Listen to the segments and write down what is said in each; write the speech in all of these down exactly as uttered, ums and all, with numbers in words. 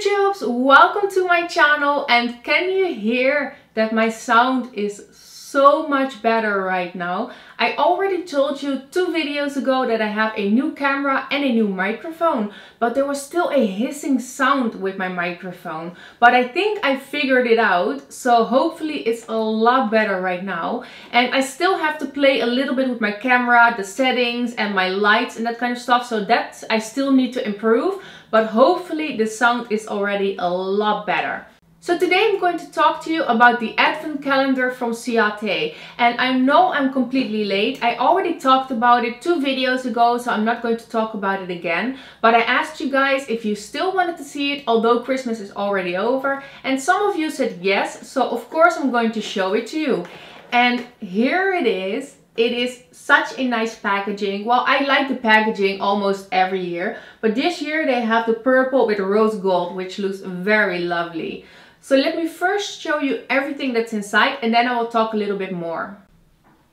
YouTubes, welcome to my channel, and can you hear that my sound is so much better right now? I already told you two videos ago that I have a new camera and a new microphone, but there was still a hissing sound with my microphone. But I think I figured it out, so hopefully it's a lot better right now. And I still have to play a little bit with my camera, the settings and my lights and that kind of stuff, so that I still need to improve, but hopefully the sound is already a lot better. So today I'm going to talk to you about the Advent Calendar from Ciate. And I know I'm completely late. I already talked about it two videos ago, so I'm not going to talk about it again. But I asked you guys if you still wanted to see it, although Christmas is already over. And some of you said yes, so of course I'm going to show it to you. And here it is. It is such a nice packaging. Well, I like the packaging almost every year. But this year they have the purple with rose gold, which looks very lovely. So let me first show you everything that's inside and then I will talk a little bit more.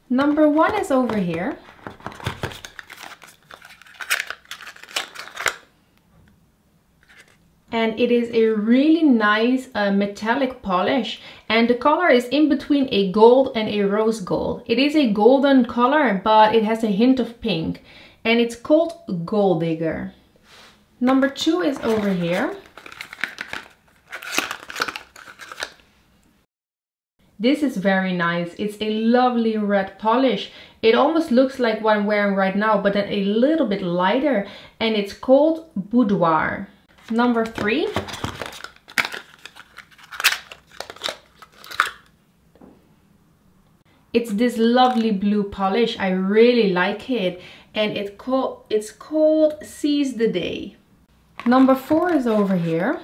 Number one is over here. And it is a really nice uh, metallic polish. And the color is in between a gold and a rose gold. It is a golden color, but it has a hint of pink. And it's called Gold Digger. Number two is over here. This is very nice. It's a lovely red polish. It almost looks like what I'm wearing right now, but then a little bit lighter. And it's called Boudoir. Number three. It's this lovely blue polish. I really like it. And it call, it's called Seize the Day. Number four is over here.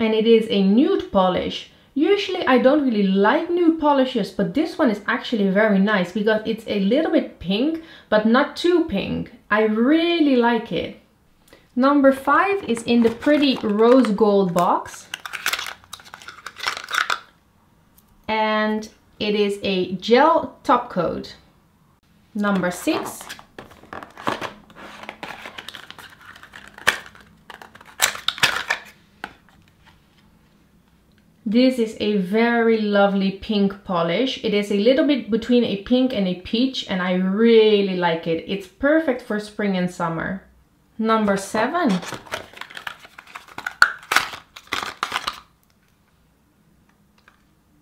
And it is a nude polish. Usually I don't really like nude polishes, but this one is actually very nice because it's a little bit pink, but not too pink. I really like it. Number five is in the pretty rose gold box. And it is a gel top coat. Number six. This is a very lovely pink polish. It is a little bit between a pink and a peach, and I really like it. It's perfect for spring and summer. Number seven.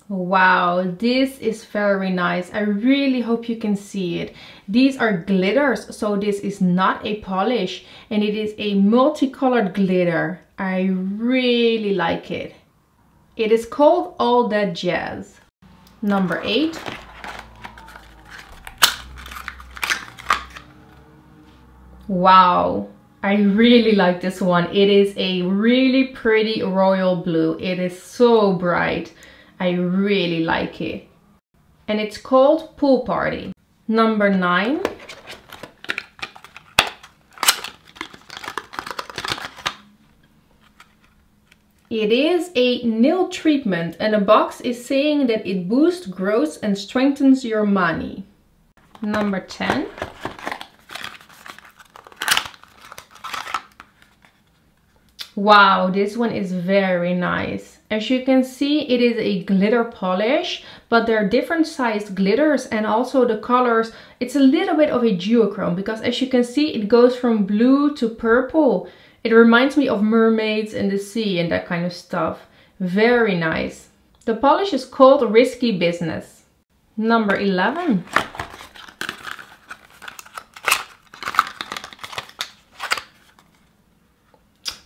Wow, this is very nice. I really hope you can see it. These are glitters, so this is not a polish, and it is a multicolored glitter. I really like it. It is called All That Jazz. Number eight. Wow, I really like this one. It is a really pretty royal blue. It is so bright. I really like it. And it's called Pool Party. Number nine. It is a nail treatment, and the box is saying that it boosts growth and strengthens your money. Number ten. Wow, this one is very nice. As you can see, it is a glitter polish, but there are different sized glitters and also the colors. It's a little bit of a duochrome because as you can see, it goes from blue to purple. It reminds me of mermaids and the sea and that kind of stuff. Very nice. The polish is called Risky Business. Number eleven.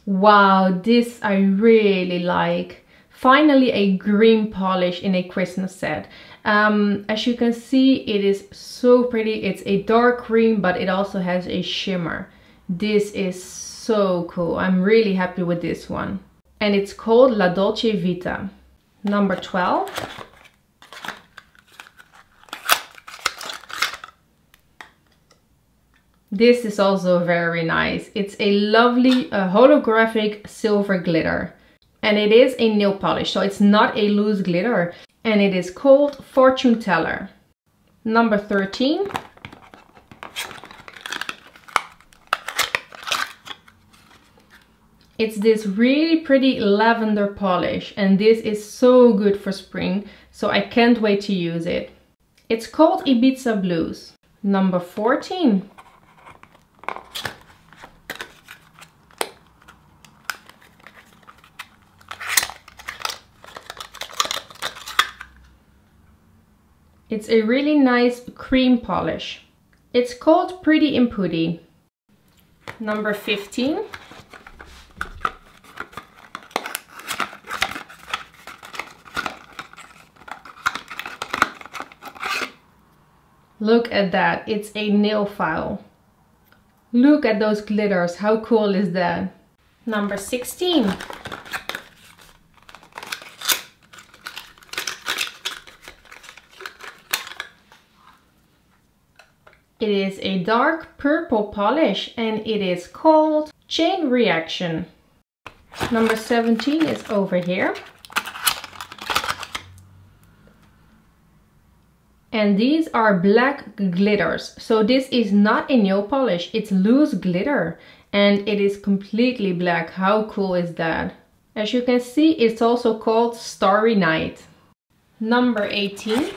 Wow, this I really like. Finally, a green polish in a Christmas set. Um, as you can see, it is so pretty. It's a dark green, but it also has a shimmer. This is so So cool. I'm really happy with this one. And it's called La Dolce Vita. Number twelve. This is also very nice. It's a lovely uh, holographic silver glitter. And it is a nail polish, so it's not a loose glitter. And it is called Fortune Teller. Number thirteen. It's this really pretty lavender polish, and this is so good for spring, so I can't wait to use it. It's called Ibiza Blues, number fourteen. It's a really nice cream polish. It's called Pretty in Putty, number fifteen. Look at that, it's a nail file. Look at those glitters, how cool is that? Number sixteen. It is a dark purple polish and it is called Chain Reaction. Number seventeen is over here. And these are black glitters, so this is not a nail polish, it's loose glitter and it is completely black. How cool is that? As you can see, it's also called Starry Night. Number eighteen.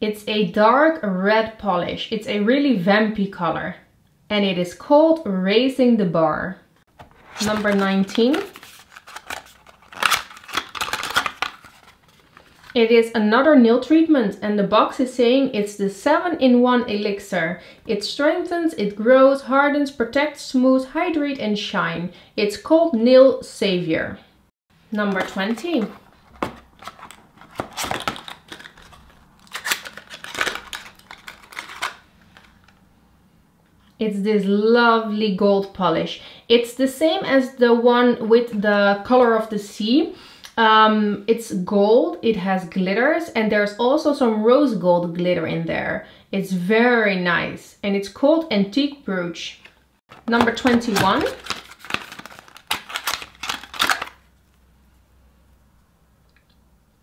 It's a dark red polish, it's a really vampy color and it is called Raising the Bar. Number nineteen. It is another nail treatment and the box is saying it's the seven in one elixir. It strengthens, it grows, hardens, protects, smooths, hydrates and shine. It's called Nail Savior. Number twenty. It's this lovely gold polish. It's the same as the one with the color of the sea. Um, it's gold, it has glitters, and there's also some rose gold glitter in there. It's very nice and it's called Antique Brooch. Number twenty-one.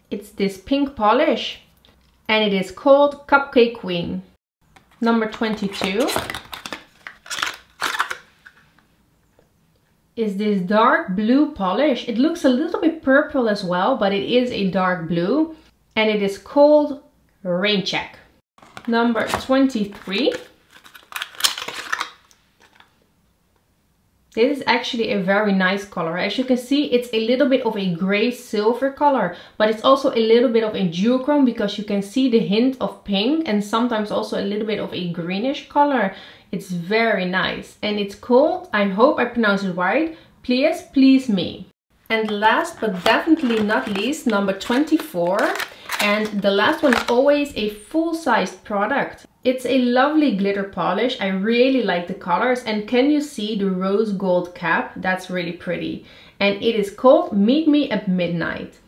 It's this pink polish and it is called Cupcake Queen. Number twenty-two is this dark blue polish. It looks a little bit purple as well, but it is a dark blue and it is called Rain Check. Number twenty-three. This is actually a very nice color. As you can see, it's a little bit of a gray silver color, but it's also a little bit of a duochrome because you can see the hint of pink and sometimes also a little bit of a greenish color. It's very nice and it's called, I hope I pronounce it right, Please Please Me. And last but definitely not least, number twenty-four. And the last one is always a full-sized product. It's a lovely glitter polish. I really like the colors. And can you see the rose gold cap? That's really pretty. And it is called Meet Me at Midnight.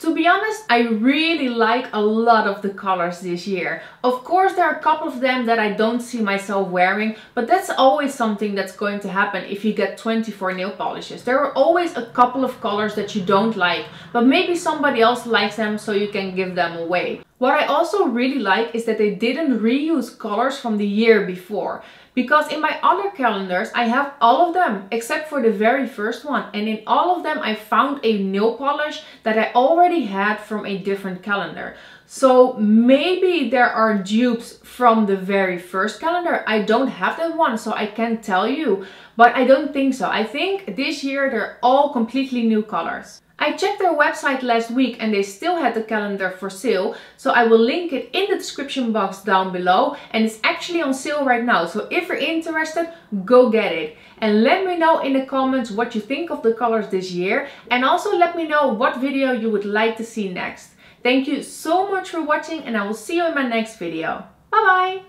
To be honest, I really like a lot of the colors this year. Of course, there are a couple of them that I don't see myself wearing, but that's always something that's going to happen if you get twenty-four nail polishes. There are always a couple of colors that you don't like, but maybe somebody else likes them so you can give them away. What I also really like is that they didn't reuse colors from the year before. Because in my other calendars, I have all of them, except for the very first one. And in all of them, I found a nail polish that I already had from a different calendar. So maybe there are dupes from the very first calendar. I don't have that one, so I can't tell you. But I don't think so. I think this year they're all completely new colors. I checked their website last week and they still had the calendar for sale, so I will link it in the description box down below, and it's actually on sale right now, so if you're interested, go get it. And let me know in the comments what you think of the colors this year, and also let me know what video you would like to see next. Thank you so much for watching and I will see you in my next video. Bye bye!